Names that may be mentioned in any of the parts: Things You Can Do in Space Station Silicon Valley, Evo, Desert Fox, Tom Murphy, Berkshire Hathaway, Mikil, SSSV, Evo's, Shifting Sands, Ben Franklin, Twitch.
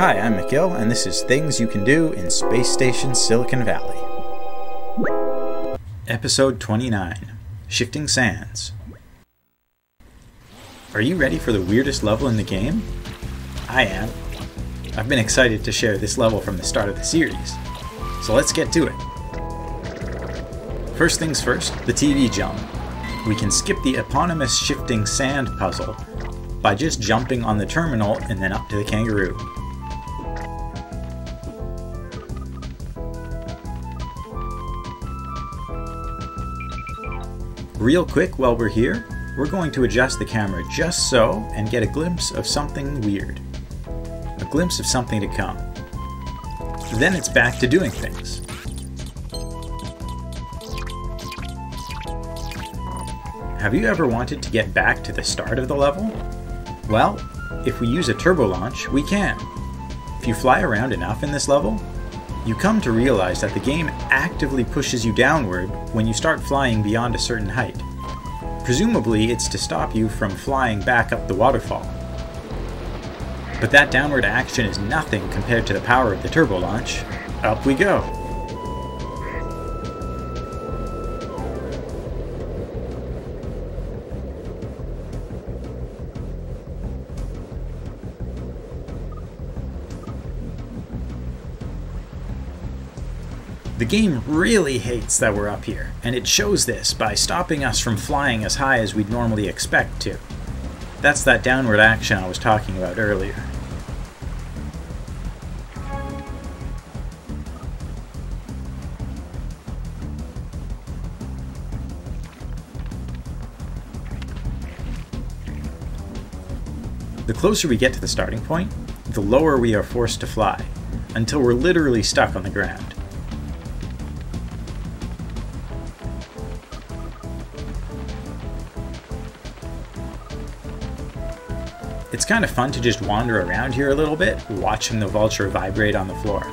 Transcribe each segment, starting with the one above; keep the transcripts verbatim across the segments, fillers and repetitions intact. Hi, I'm Mikil, and this is Things You Can Do in Space Station Silicon Valley. Episode twenty-nine, Shifting Sands. Are you ready for the weirdest level in the game? I am. I've been excited to share this level from the start of the series, so let's get to it. First things first, the T V jump. We can skip the eponymous Shifting Sand puzzle by just jumping on the terminal and then up to the kangaroo. Real quick while we're here, we're going to adjust the camera just so and get a glimpse of something weird. A glimpse of something to come. Then it's back to doing things. Have you ever wanted to get back to the start of the level? Well, if we use a turbo launch, we can. If you fly around enough in this level, you come to realize that the game actively pushes you downward when you start flying beyond a certain height. Presumably, it's to stop you from flying back up the waterfall. But that downward action is nothing compared to the power of the turbo launch. Up we go! The game really hates that we're up here, and it shows this by stopping us from flying as high as we'd normally expect to. That's that downward action I was talking about earlier. The closer we get to the starting point, the lower we are forced to fly, until we're literally stuck on the ground. It's kind of fun to just wander around here a little bit, watching the vulture vibrate on the floor.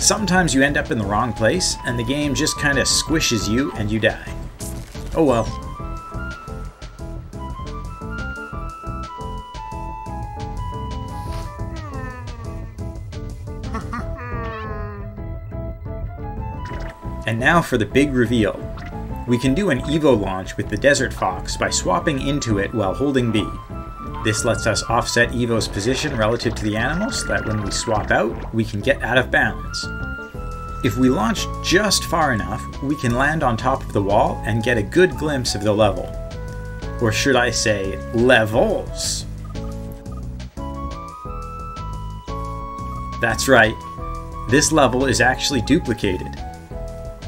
Sometimes you end up in the wrong place, and the game just kinda squishes you and you die. Oh well. And now for the big reveal. We can do an Evo launch with the Desert Fox by swapping into it while holding B. This lets us offset Evo's position relative to the animal so that when we swap out, we can get out of bounds. If we launch just far enough, we can land on top of the wall and get a good glimpse of the level. Or should I say, levels. That's right, this level is actually duplicated.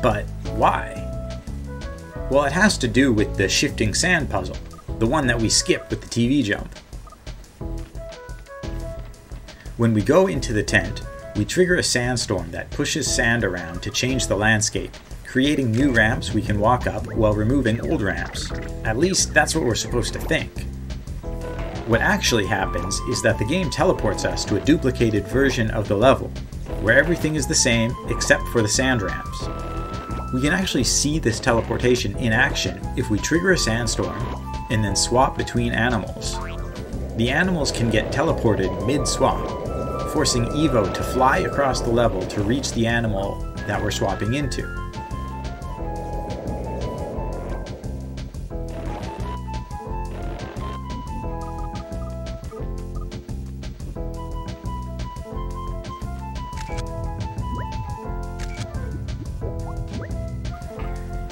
But why? Well, it has to do with the Shifting Sand puzzle. The one that we skip with the T V jump. When we go into the tent, we trigger a sandstorm that pushes sand around to change the landscape, creating new ramps we can walk up while removing old ramps. At least that's what we're supposed to think. What actually happens is that the game teleports us to a duplicated version of the level, where everything is the same except for the sand ramps. We can actually see this teleportation in action if we trigger a sandstorm and then swap between animals. The animals can get teleported mid-swap, forcing Evo to fly across the level to reach the animal that we're swapping into.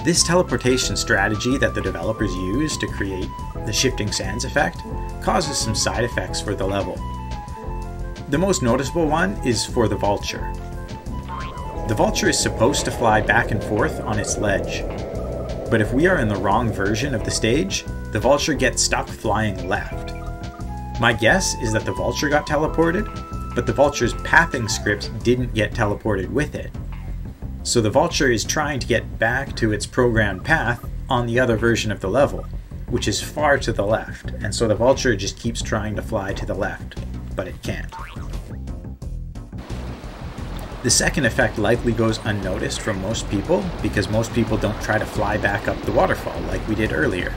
This teleportation strategy that the developers use to create the Shifting Sands effect causes some side effects for the level. The most noticeable one is for the vulture. The vulture is supposed to fly back and forth on its ledge. but if we are in the wrong version of the stage, the vulture gets stopped flying left. My guess is that the vulture got teleported, but the vulture's pathing script didn't get teleported with it. So the vulture is trying to get back to its programmed path on the other version of the level, which is far to the left, and so the vulture just keeps trying to fly to the left, but it can't. The second effect likely goes unnoticed from most people, because most people don't try to fly back up the waterfall like we did earlier.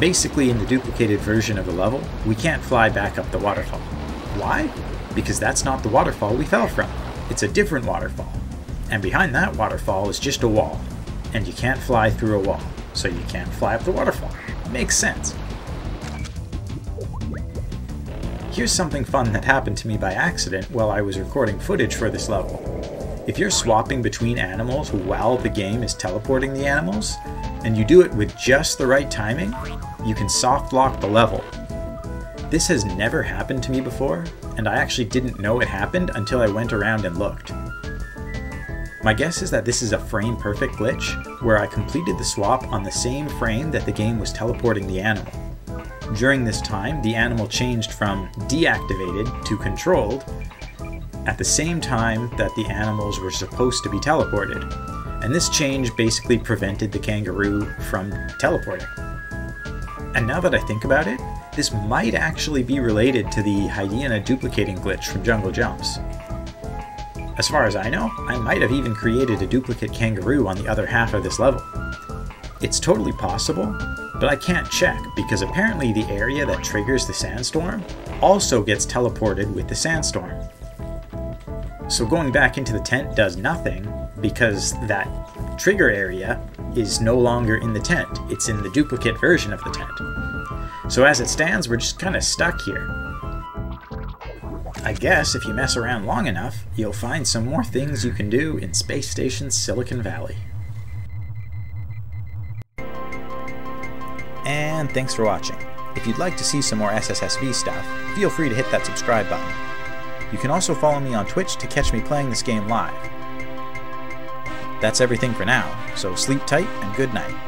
Basically, in the duplicated version of the level, we can't fly back up the waterfall. Why? Because that's not the waterfall we fell from. It's a different waterfall, and behind that waterfall is just a wall, and you can't fly through a wall, so you can't fly up the waterfall. Makes sense. Here's something fun that happened to me by accident while I was recording footage for this level. If you're swapping between animals while the game is teleporting the animals, and you do it with just the right timing, you can soft lock the level. This has never happened to me before, and I actually didn't know it happened until I went around and looked. My guess is that this is a frame perfect glitch, where I completed the swap on the same frame that the game was teleporting the animal. During this time, the animal changed from deactivated to controlled at the same time that the animals were supposed to be teleported, and this change basically prevented the kangaroo from teleporting. And now that I think about it, this might actually be related to the hyena duplicating glitch from Jungle Jumps. As far as I know, I might have even created a duplicate kangaroo on the other half of this level. It's totally possible, but I can't check because apparently the area that triggers the sandstorm also gets teleported with the sandstorm. So going back into the tent does nothing because that trigger area is no longer in the tent, it's in the duplicate version of the tent. So as it stands, we're just kind of stuck here. I guess if you mess around long enough, you'll find some more things you can do in Space Station Silicon Valley. And thanks for watching. If you'd like to see some more S S S V stuff, feel free to hit that subscribe button. You can also follow me on Twitch to catch me playing this game live. That's everything for now, so sleep tight and good night.